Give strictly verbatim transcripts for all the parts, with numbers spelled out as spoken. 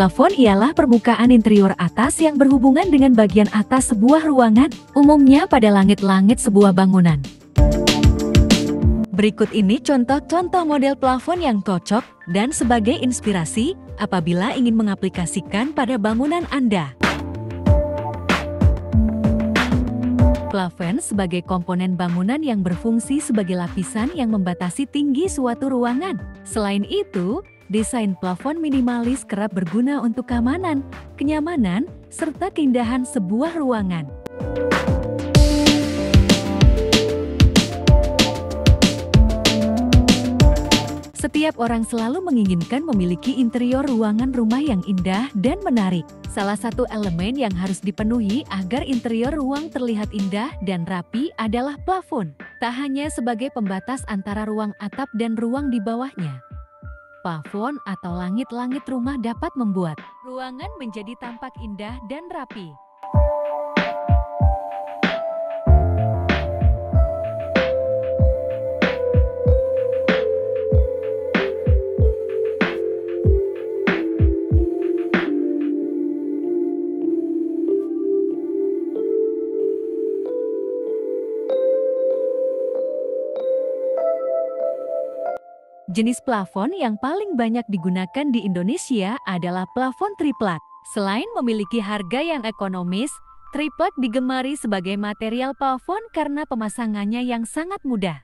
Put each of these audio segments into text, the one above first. Plafon ialah permukaan interior atas yang berhubungan dengan bagian atas sebuah ruangan, umumnya pada langit-langit sebuah bangunan. Berikut ini contoh-contoh model plafon yang cocok dan sebagai inspirasi apabila ingin mengaplikasikan pada bangunan Anda. Plafon sebagai komponen bangunan yang berfungsi sebagai lapisan yang membatasi tinggi suatu ruangan. Selain itu, desain plafon minimalis kerap berguna untuk keamanan, kenyamanan, serta keindahan sebuah ruangan. Setiap orang selalu menginginkan memiliki interior ruangan rumah yang indah dan menarik. Salah satu elemen yang harus dipenuhi agar interior ruang terlihat indah dan rapi adalah plafon. Tak hanya sebagai pembatas antara ruang atap dan ruang di bawahnya. Plafon atau langit-langit rumah dapat membuat ruangan menjadi tampak indah dan rapi. Jenis plafon yang paling banyak digunakan di Indonesia adalah plafon triplek. Selain memiliki harga yang ekonomis, triplek digemari sebagai material plafon karena pemasangannya yang sangat mudah.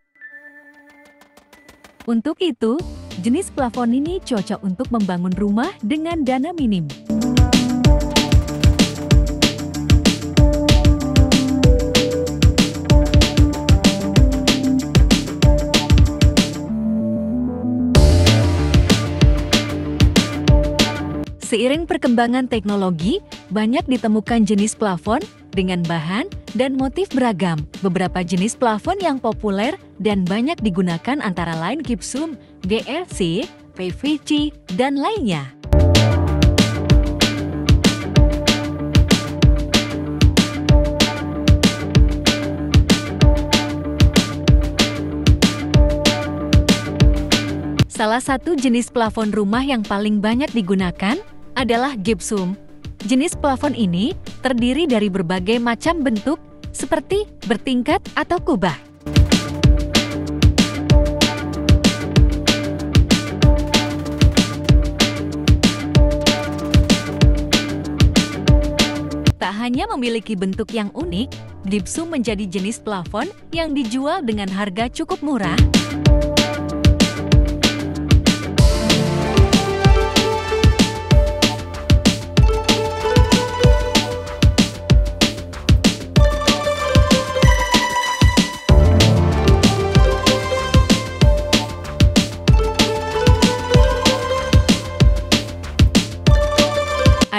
Untuk itu, jenis plafon ini cocok untuk membangun rumah dengan dana minim. Seiring perkembangan teknologi, banyak ditemukan jenis plafon dengan bahan dan motif beragam. Beberapa jenis plafon yang populer dan banyak digunakan antara lain gypsum, G R C, P V C, dan lainnya. Salah satu jenis plafon rumah yang paling banyak digunakan adalah gypsum. Jenis plafon ini terdiri dari berbagai macam bentuk seperti bertingkat atau kubah. Tak hanya memiliki bentuk yang unik, gypsum menjadi jenis plafon yang dijual dengan harga cukup murah.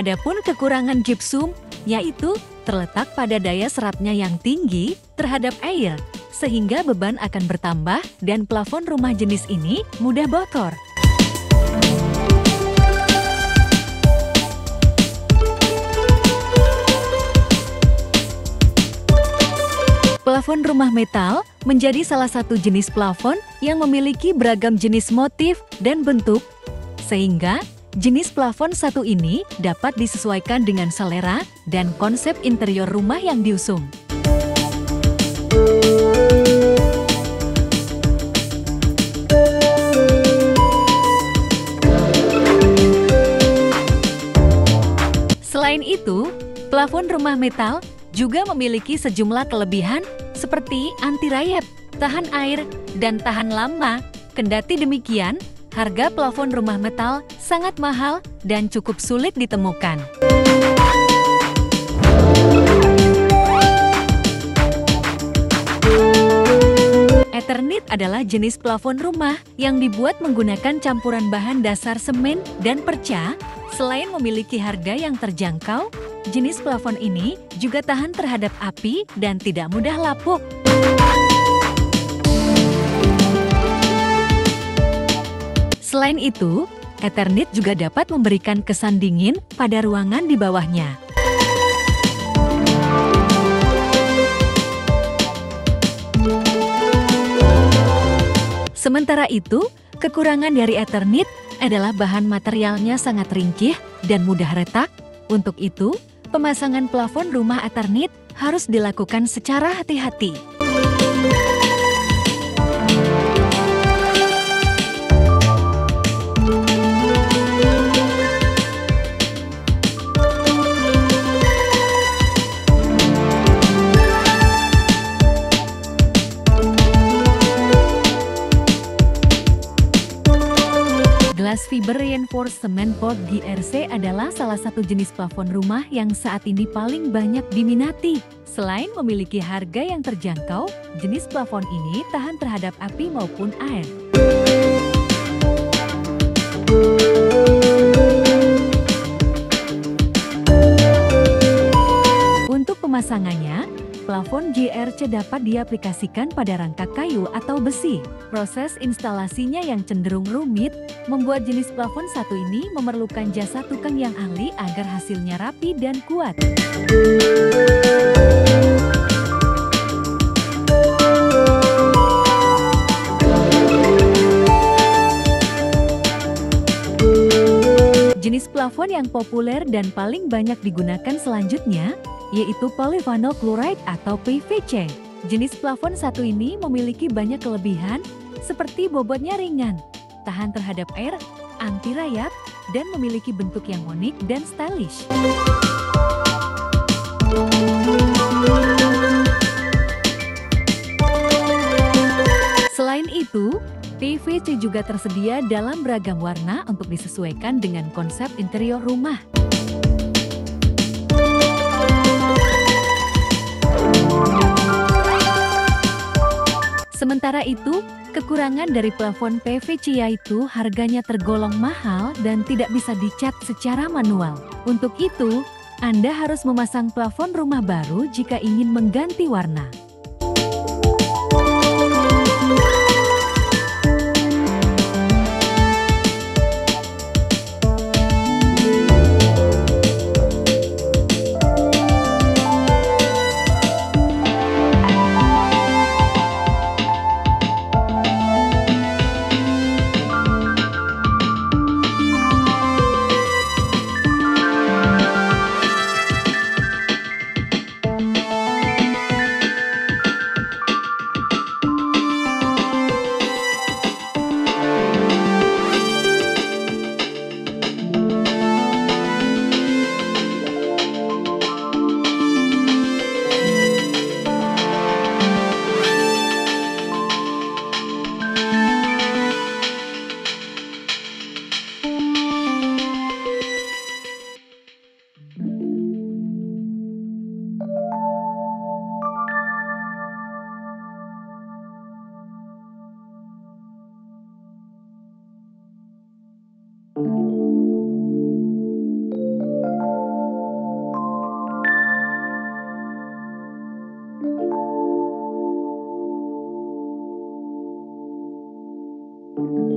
Adapun kekurangan gypsum, yaitu terletak pada daya serapnya yang tinggi terhadap air, sehingga beban akan bertambah dan plafon rumah jenis ini mudah bocor. Plafon rumah metal menjadi salah satu jenis plafon yang memiliki beragam jenis motif dan bentuk, sehingga jenis plafon satu ini dapat disesuaikan dengan selera dan konsep interior rumah yang diusung. Selain itu, plafon rumah metal juga memiliki sejumlah kelebihan seperti anti rayap, tahan air, dan tahan lama. Kendati demikian, harga plafon rumah metal sangat mahal dan cukup sulit ditemukan. Eternit adalah jenis plafon rumah yang dibuat menggunakan campuran bahan dasar semen dan perca. Selain memiliki harga yang terjangkau, jenis plafon ini juga tahan terhadap api dan tidak mudah lapuk. Selain itu, Eternit juga dapat memberikan kesan dingin pada ruangan di bawahnya. Sementara itu, kekurangan dari Eternit adalah bahan materialnya sangat ringkih dan mudah retak. Untuk itu, pemasangan plafon rumah Aternit harus dilakukan secara hati-hati. Glass Fiber Reinforcement Board G R C adalah salah satu jenis plafon rumah yang saat ini paling banyak diminati. Selain memiliki harga yang terjangkau, jenis plafon ini tahan terhadap api maupun air. Untuk pemasangannya, plafon G R C dapat diaplikasikan pada rangka kayu atau besi. Proses instalasinya yang cenderung rumit membuat jenis plafon satu ini memerlukan jasa tukang yang ahli agar hasilnya rapi dan kuat. Jenis plafon yang populer dan paling banyak digunakan selanjutnya yaitu polyvinyl chloride atau P V C. Jenis plafon satu ini memiliki banyak kelebihan, seperti bobotnya ringan, tahan terhadap air, anti rayap, dan memiliki bentuk yang unik dan stylish. Selain itu, P V C juga tersedia dalam beragam warna untuk disesuaikan dengan konsep interior rumah. Sementara itu, kekurangan dari plafon P V C yaitu harganya tergolong mahal dan tidak bisa dicat secara manual. Untuk itu, Anda harus memasang plafon rumah baru jika ingin mengganti warna. Thank you.